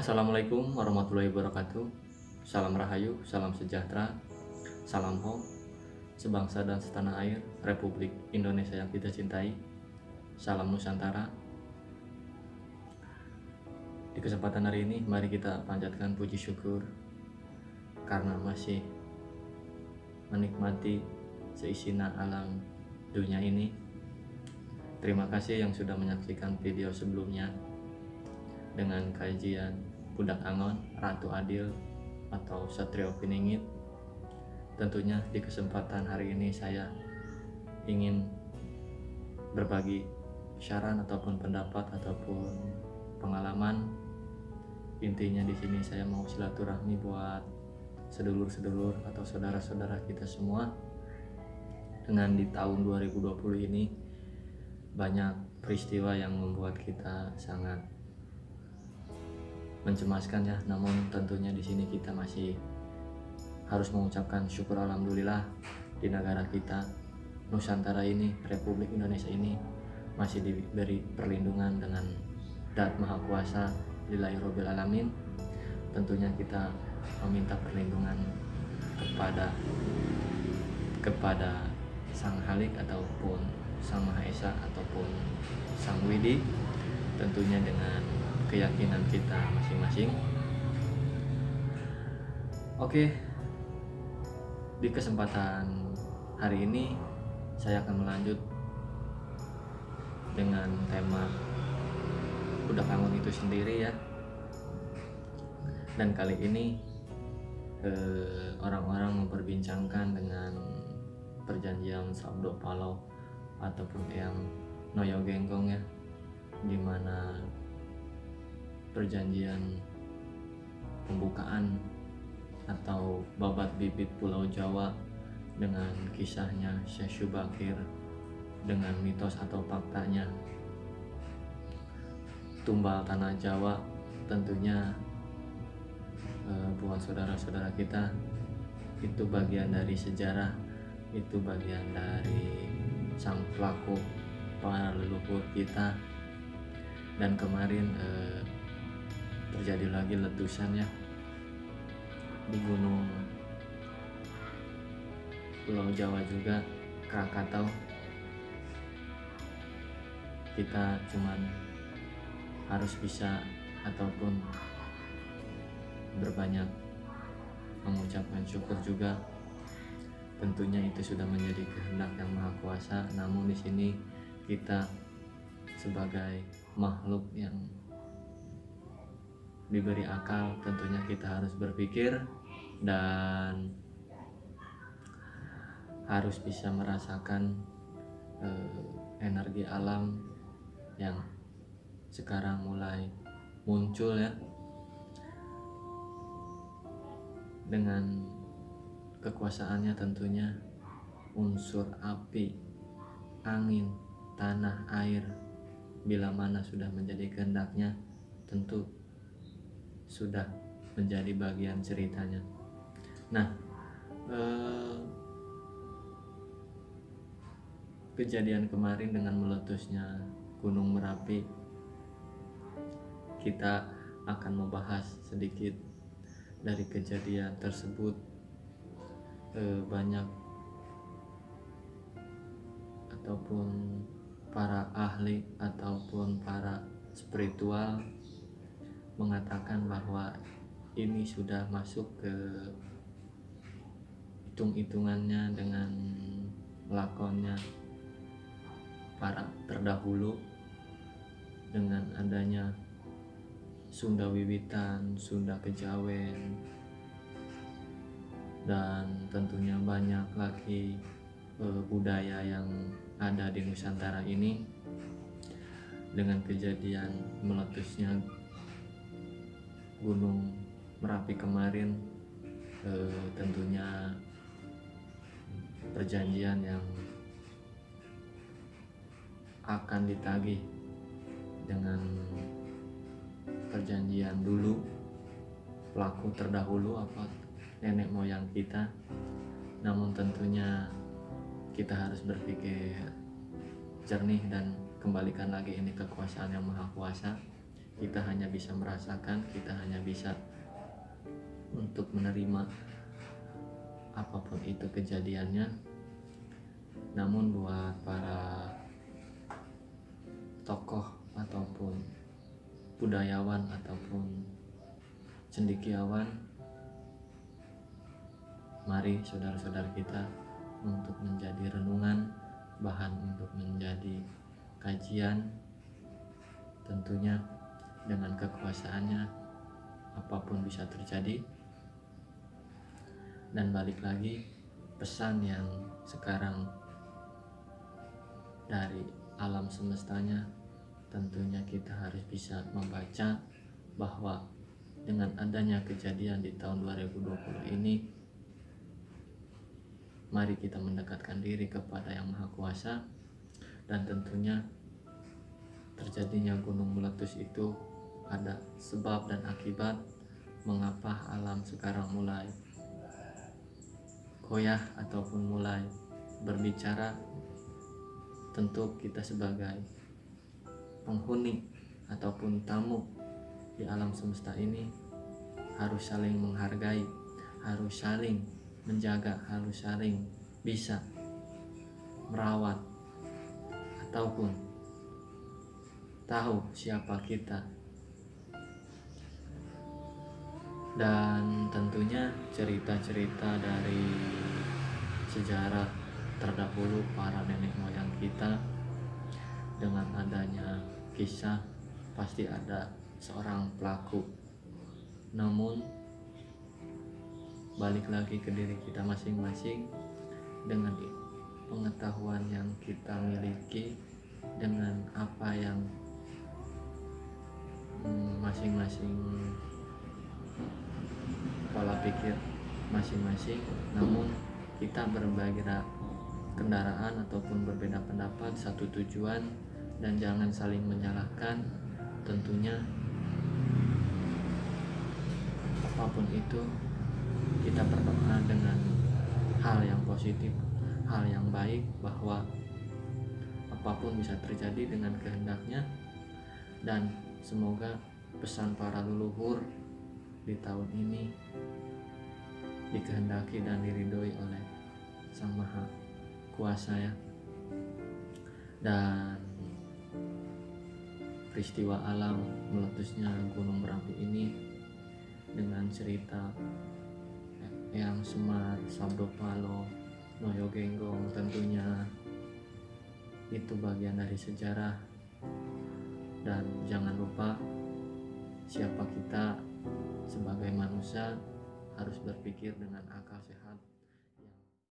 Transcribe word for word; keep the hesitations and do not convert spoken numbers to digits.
Assalamualaikum warahmatullahi wabarakatuh. Salam rahayu, salam sejahtera, salam hom, sebangsa dan setanah air, Republik Indonesia yang kita cintai. Salam Nusantara. Di kesempatan hari ini, mari kita panjatkan puji syukur karena masih menikmati seisina alam dunia ini. Terima kasih yang sudah menyaksikan video sebelumnya dengan kajian Budak Angon, Ratu Adil, atau Satria Piningit. Tentunya di kesempatan hari ini saya ingin berbagi saran ataupun pendapat ataupun pengalaman. Intinya di sini saya mau silaturahmi buat sedulur-sedulur atau saudara-saudara kita semua. Dengan di tahun dua ribu dua puluh ini banyak peristiwa yang membuat kita sangat mencemaskan ya, namun tentunya di sini kita masih harus mengucapkan syukur alhamdulillah di negara kita Nusantara ini, Republik Indonesia ini masih diberi perlindungan dengan Dzat Mahakuasa Ilahi Robbil Alamin. Tentunya kita meminta perlindungan kepada kepada Sang Halik ataupun Sang Maha Esa ataupun Sang Widi, tentunya dengan keyakinan kita masing-masing. Oke, di kesempatan hari ini saya akan melanjut dengan tema Budak Angon itu sendiri ya. Dan kali ini orang-orang eh, memperbincangkan dengan perjanjian Sabdo Palo ataupun yang Noyo Genggong ya, dimana perjanjian pembukaan atau babat bibit Pulau Jawa dengan kisahnya Syekh Subakir dengan mitos atau faktanya tumbal tanah Jawa. Tentunya e, buat saudara-saudara kita itu bagian dari sejarah, itu bagian dari sang pelaku para leluhur kita. Dan kemarin e, terjadi lagi letusan ya di Gunung Pulau Jawa juga, Krakatau. Kita cuman harus bisa ataupun berbanyak mengucapkan syukur juga. Tentunya itu sudah menjadi kehendak yang Maha Kuasa. Namun di sini kita sebagai makhluk yang diberi akal, tentunya kita harus berpikir dan harus bisa merasakan eh, energi alam yang sekarang mulai muncul ya, dengan kekuasaannya tentunya unsur api, angin, tanah, air, bila mana sudah menjadi kehendaknya tentu sudah menjadi bagian ceritanya. Nah, eh, kejadian kemarin dengan meletusnya Gunung Merapi, kita akan membahas sedikit dari kejadian tersebut. Eh, banyak ataupun para ahli ataupun para spiritual mengatakan bahwa ini sudah masuk ke hitung-hitungannya dengan lakonnya para terdahulu, dengan adanya Sunda Wiwitan, Sunda Kejawen, dan tentunya banyak lagi e, budaya yang ada di Nusantara ini. Dengan kejadian meletusnya Gunung Merapi kemarin, eh, tentunya perjanjian yang akan ditagih dengan perjanjian dulu pelaku terdahulu apa nenek moyang kita. Namun tentunya kita harus berpikir jernih dan kembalikan lagi ini kekuasaan yang Maha Kuasa. Kita hanya bisa merasakan, kita hanya bisa untuk menerima apapun itu kejadiannya. Namun buat para tokoh ataupun budayawan ataupun cendekiawan, mari saudara-saudara kita untuk menjadi renungan, bahan untuk menjadi kajian, tentunya dengan kekuasaannya apapun bisa terjadi. Dan balik lagi pesan yang sekarang dari alam semestanya, tentunya kita harus bisa membaca bahwa dengan adanya kejadian di tahun dua ribu dua puluh ini, mari kita mendekatkan diri kepada Yang Maha Kuasa. Dan tentunya terjadinya gunung meletus itu ada sebab dan akibat mengapa alam sekarang mulai goyah ataupun mulai berbicara. Tentu kita sebagai penghuni ataupun tamu di alam semesta ini harus saling menghargai, harus saling menjaga, harus saling bisa merawat ataupun tahu siapa kita. Dan tentunya cerita-cerita dari sejarah terdahulu para nenek moyang kita, dengan adanya kisah pasti ada seorang pelaku. Namun balik lagi ke diri kita masing-masing, dengan pengetahuan yang kita miliki, dengan apa yang masing-masing pola pikir masing-masing, namun kita berbeda kendaraan ataupun berbeda pendapat, satu tujuan, dan jangan saling menyalahkan. Tentunya apapun itu kita berdoa dengan hal yang positif, hal yang baik, bahwa apapun bisa terjadi dengan kehendaknya. Dan semoga pesan para leluhur di tahun ini dikehendaki dan diridhoi oleh Sang Maha Kuasa, ya. Dan peristiwa alam meletusnya Gunung Merapi ini dengan cerita yang Semar, Sabdo Palo, Noyo Genggong, tentunya itu bagian dari sejarah. Dan jangan lupa siapa kita sebagai manusia, harus berpikir dengan akal sehat.